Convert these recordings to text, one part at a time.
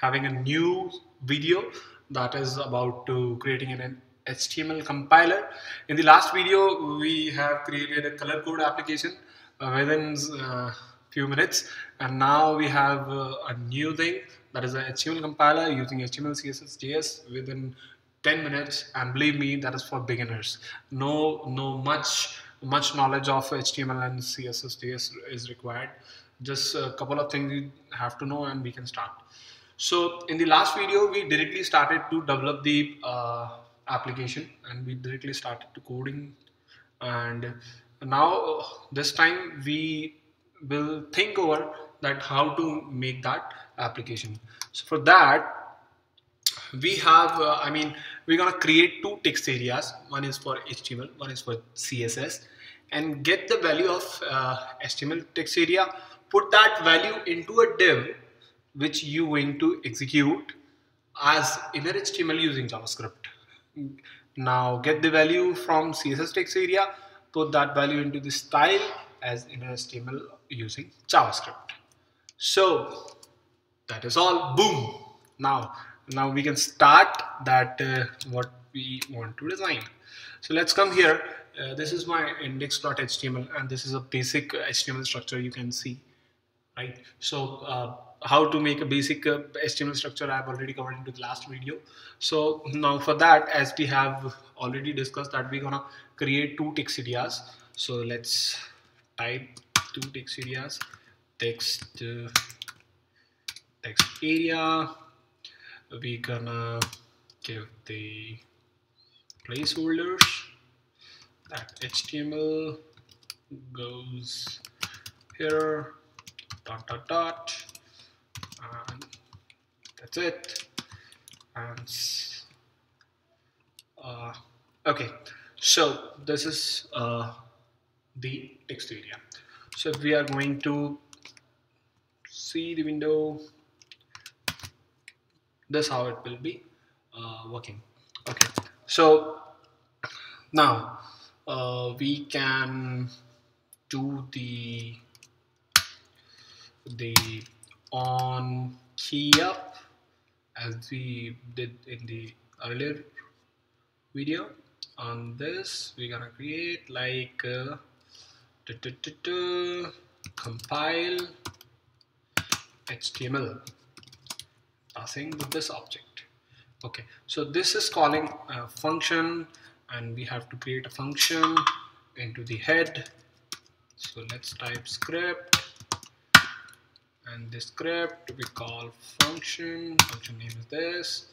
having a new video that is about creating an HTML compiler. In the last video, we have created a color code application within few minutes, and now we have a new thing that is an HTML compiler using HTML, CSS, JS within 10 minutes, and believe me, that is for beginners. No much knowledge of HTML and CSS, JS is required. Just a couple of things you have to know and we can start. So in the last video, we directly started to develop the application and we directly started to coding, and now this time we will think over that how to make that application. So for that we have we're gonna create two text areas. One is for HTML, one is for CSS, and get the value of HTML text area, put that value into a div which you going to execute as inner HTML using JavaScript. Now get the value from CSS text area, put that value into the style as inner HTML using JavaScript. So that is all. Boom. Now we can start that what we want to design. So let's come here. This is my index.html, and this is a basic HTML structure you can see, right? So how to make a basic HTML structure I've already covered into the last video. So now for that, as we have already discussed that we're gonna create two text areas. So let's type two text areas, text area. We're gonna give the placeholders that HTML goes here, ... and that's it. And okay, so this is the text area. So we are going to see the window. This how it will be working. Okay, so now we can do the on key up as we did in the earlier video. On this we're gonna create like compile HTML, passing with this object. Okay, so this is calling a function, and we have to create a function into the head. So let's type script, and this script we call function name is this,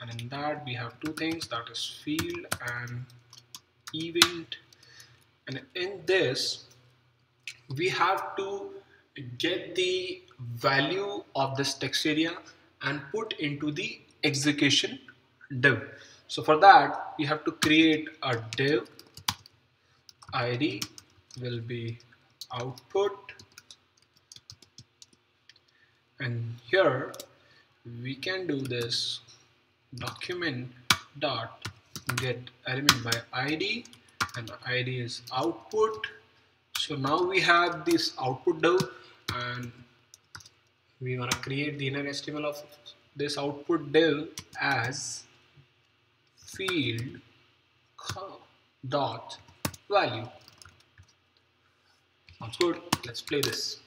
and in that we have two things, that is field and event. And in this we have to get the value of this text area and put into the execution div. So for that we have to create a div. ID will be output, and here we can do this document dot get element by ID, and ID is output. So now we have this output div, and we want to create the inner HTML of this output div as field dot value. Sounds good. Let's play this.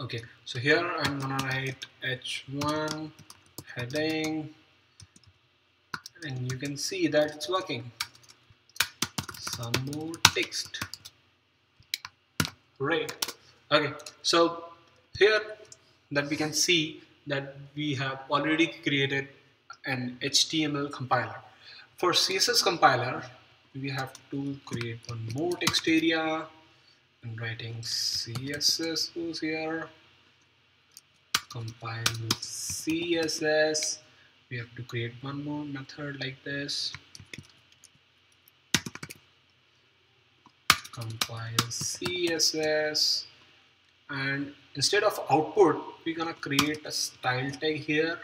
Okay, so here I'm gonna write h1 heading, and you can see that it's working. Some more text. Great. Okay, so here that we can see that we have already created an HTML compiler. For CSS compiler, we have to create one more text area. I'm writing CSS goes here. Compile with CSS. We have to create one more method like this. Compile CSS. And instead of output, we're gonna create a style tag here,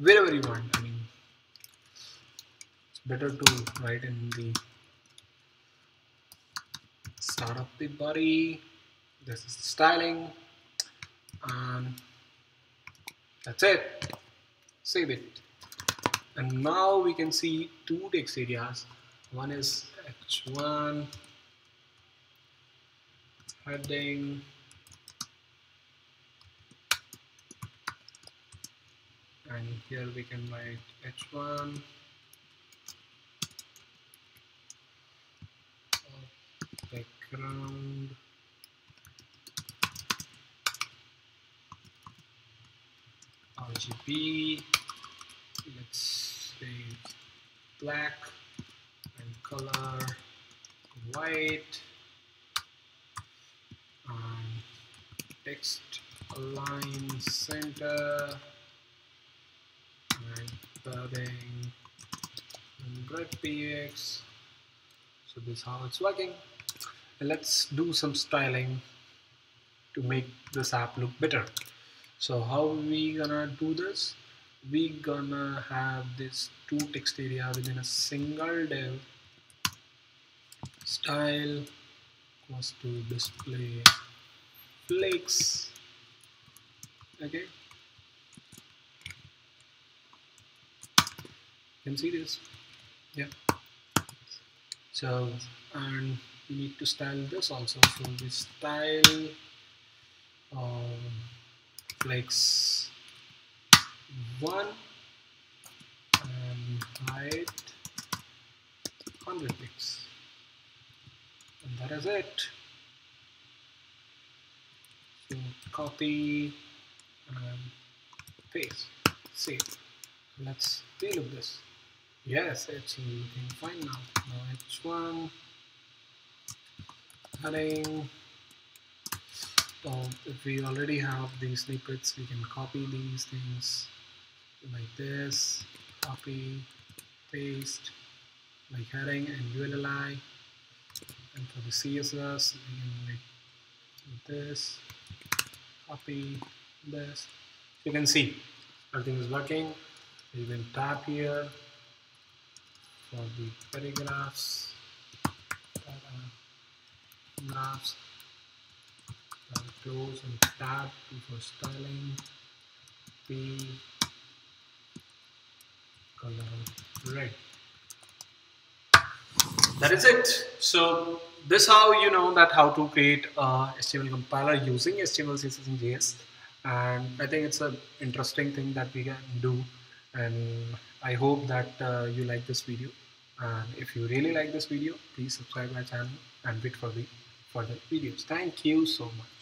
wherever you want. I mean, it's better to write in the start of the body, This is the styling. That's it. Save it. And now we can see two text areas. One is H1 heading. And here we can write H1 background RGB, let's say black, and color white, text align center, and padding 100px. So this is how it's working. And let's do some styling to make this app look better. So how we gonna do this? We gonna have this two text area within a single div. Style equals to display flakes. Okay. You can see this, yeah. So and we need to style this also. So we style flex 1 and height 100 pixels, and that is it. So copy and paste, save. Let's relook this. Yes, it's looking fine now. Now H1 heading. If we already have these snippets, we can copy these things like this, copy, paste, like heading and ULLI. And for the CSS, we can like this, copy, this. You can see everything is working. You can tap here for the paragraphs. Graphs. Close and tab for styling, P, color red. That is it. So this is how you know that how to create a HTML compiler using HTML, CSS, and JS. And I think it's an interesting thing that we can do. And I hope that you like this video. And if you really like this video, please subscribe my channel and wait for the further videos. Thank you so much.